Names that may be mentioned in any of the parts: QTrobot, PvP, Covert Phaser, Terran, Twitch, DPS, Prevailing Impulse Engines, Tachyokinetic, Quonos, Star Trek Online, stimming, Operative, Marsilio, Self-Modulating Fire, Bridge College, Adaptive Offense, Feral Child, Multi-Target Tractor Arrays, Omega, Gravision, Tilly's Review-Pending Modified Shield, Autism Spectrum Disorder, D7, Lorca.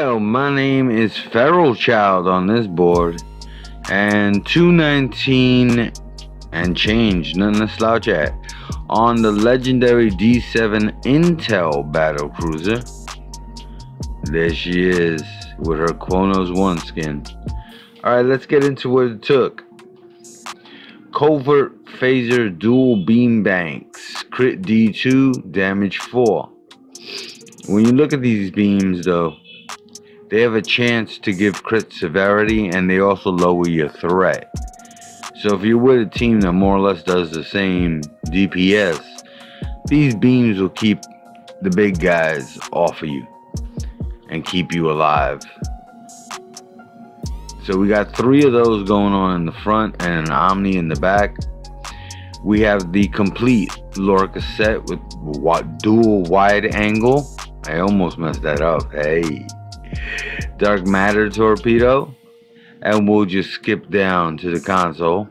Hello, my name is Feral Child on this board, and 219 and change, nothing to slouch at, on the legendary D7 Intel battlecruiser. There she is with her Quonos 1 skin. Alright, let's get into what it took. Covert Phaser Dual Beam Banks, Crit D2, Damage 4. When you look at these beams though, they have a chance to give crit severity and they also lower your threat. So if you're with a team that more or less does the same DPS, these beams will keep the big guys off of you and keep you alive. So we got three of those going on in the front and an Omni in the back. We have the complete Lorca set with dual wide angle. I almost messed that up, hey. Dark matter torpedo. And we'll just skip down to the console,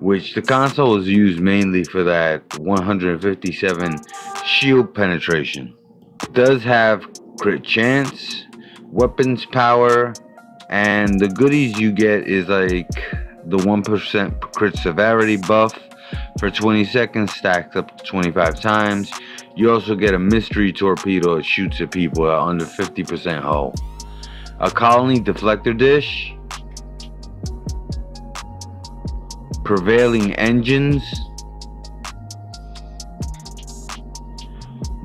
which the console is used mainly for that 157 shield penetration. It does have crit chance, weapons power, and the goodies you get is like the 1% crit severity buff for 20 seconds, stacked up to 25 times. You also get a mystery torpedo that shoots at people at under 50% hull, a colony deflector dish, prevailing engines,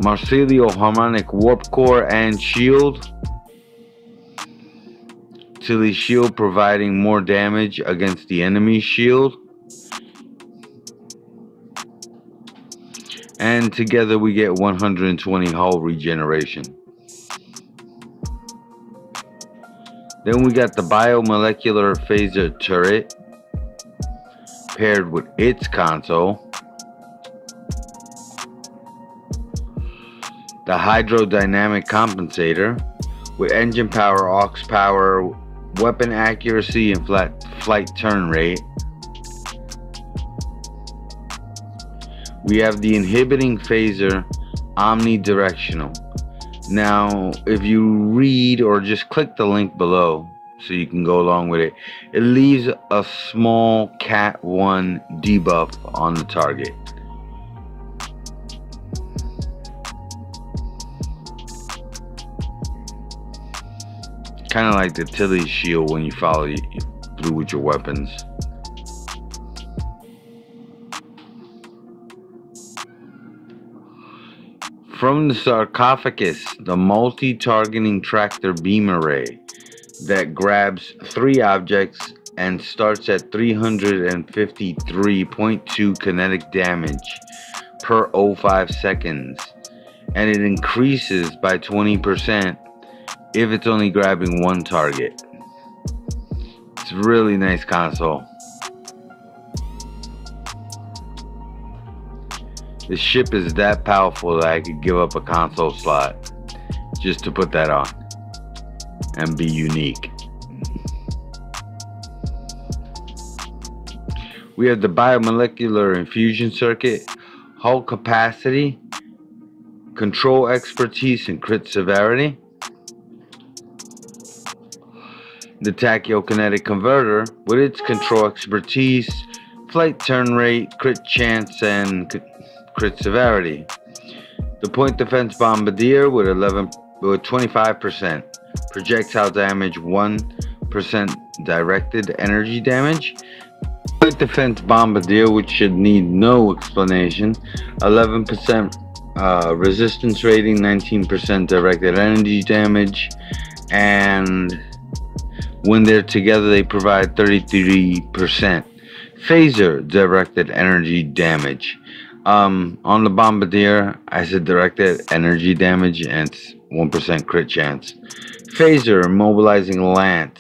Marsilio harmonic warp core and shield. Tilly shield providing more damage against the enemy's shield. And together we get 120 hull regeneration. Then we got the biomolecular phaser turret paired with its console. The hydrodynamic compensator with engine power, aux power, weapon accuracy, and flight turn rate. We have the inhibiting phaser, omnidirectional. Now, if you read or just click the link below so you can go along with it, it leaves a small Cat 1 debuff on the target. Kind of like the Tilly shield when you follow through with your weapons. From the sarcophagus, the multi-targeting tractor beam array that grabs three objects and starts at 353.2 kinetic damage per 0.5 seconds, and it increases by 20% if it's only grabbing one target. It's a really nice console. The ship is that powerful that I could give up a console slot just to put that on and be unique. We have the biomolecular infusion circuit, hull capacity, control expertise, and crit severity. The tachyokinetic converter with its control expertise, flight turn rate, crit chance, and crit severity. The point defense bombardier with 25% projectile damage, 1% directed energy damage. Point defense bombardier, which should need no explanation, 11% resistance rating, 19% directed energy damage, and when they're together they provide 33% phaser directed energy damage. On the bombardier I said directed energy damage and it's 1% crit chance. Phaser immobilizing lance,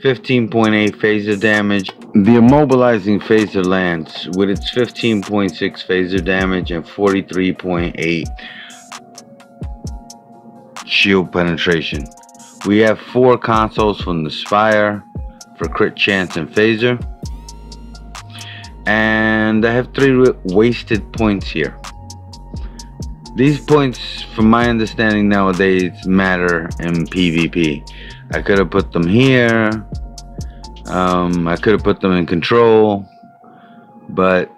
15.8 phaser damage. The immobilizing phaser lance with its 15.6 phaser damage and 43.8 shield penetration. We have four consoles from the Spire for crit chance and phaser. And I have three wasted points here. These points, from my understanding nowadays, matter in PvP. I could have put them here. I could have put them in control, but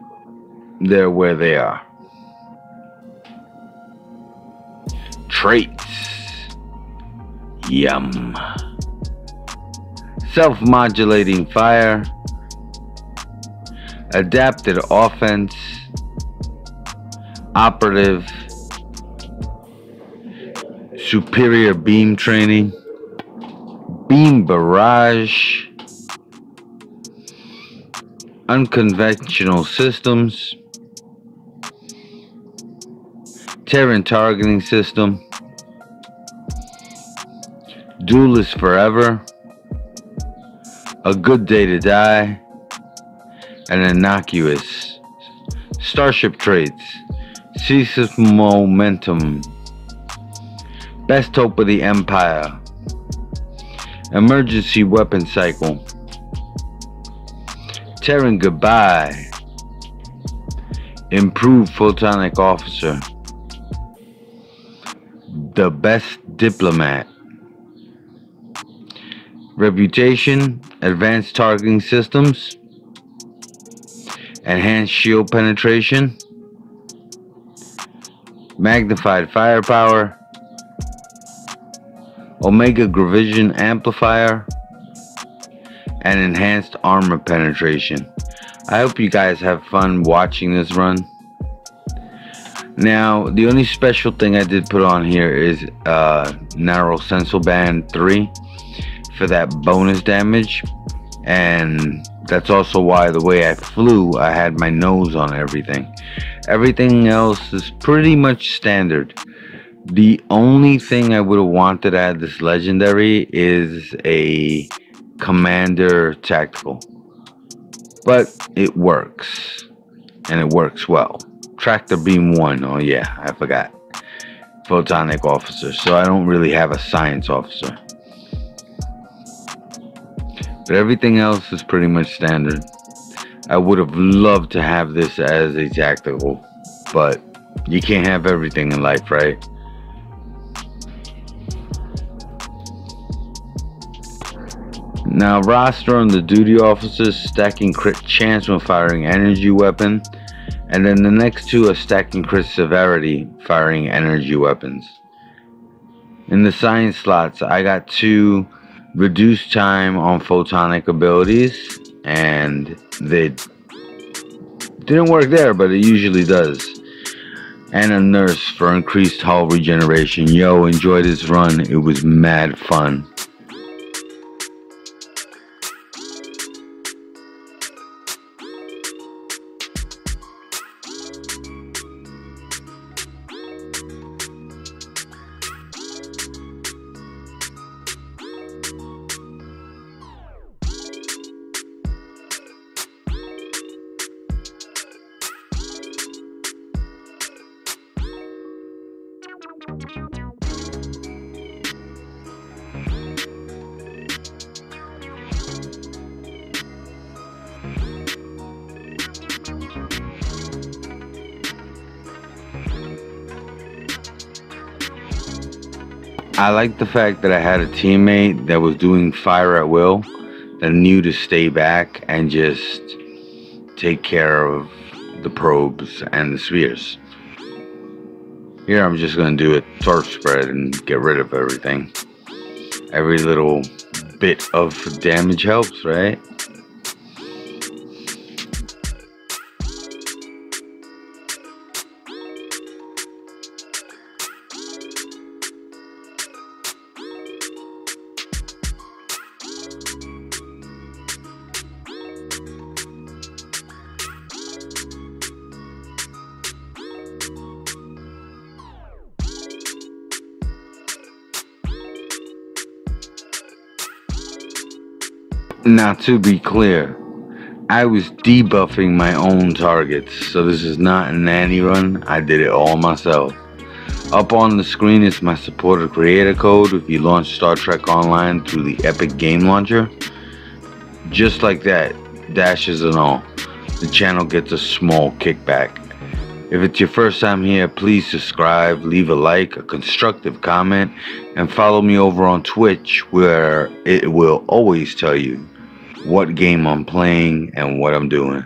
they're where they are. Traits. Yum. Self-Modulating Fire. Adaptive Offense. Operative. Superior Beam Training. Beam Barrage. Unconventional Systems. Terran Targeting System. Duelist Forever. A Good Day to Die. And Innocuous. Starship Traits. Ceaseless Momentum. Best Hope of the Empire. Emergency Weapon Cycle. Terran Goodbye. Improved Photonic Officer. The Best Diplomat. Reputation. Advanced Targeting Systems. Enhanced Shield Penetration. Magnified Firepower. Omega Gravision Amplifier. And Enhanced Armor Penetration. I hope you guys have fun watching this run. Now, the only special thing I did put on here is Narrow Sensor Band 3 for that bonus damage, and that's also why the way I flew, I had my nose on everything. Everything else is pretty much standard. The only thing I would have wanted at this legendary is a commander tactical, but it works, and it works well. Tractor Beam 1, oh yeah, I forgot. Photonic Officer, so I don't really have a Science Officer. But everything else is pretty much standard. I would have loved to have this as a tactical, but you can't have everything in life, right? Now, roster on the duty officers, stacking crit chance when firing energy weapon. And then the next two are stacking crit severity, firing energy weapons. In the science slots, I got two reduced time on photonic abilities, and they didn't work there, but it usually does. And a nurse for increased hull regeneration. Yo, enjoy this run. It was mad fun. I like the fact that I had a teammate that was doing fire at will, that knew to stay back and just take care of the probes and the spheres. Here I'm just going to do a torch spread and get rid of everything. Every little bit of damage helps, right? Now, to be clear, I was debuffing my own targets, so this is not a nanny run. I did it all myself. Up on the screen is my supporter creator code if you launch Star Trek Online through the Epic Game Launcher. Just like that, dashes and all, the channel gets a small kickback. If it's your first time here, please subscribe, leave a like, a constructive comment, and follow me over on Twitch, where it will always tell you what game I'm playing and what I'm doing.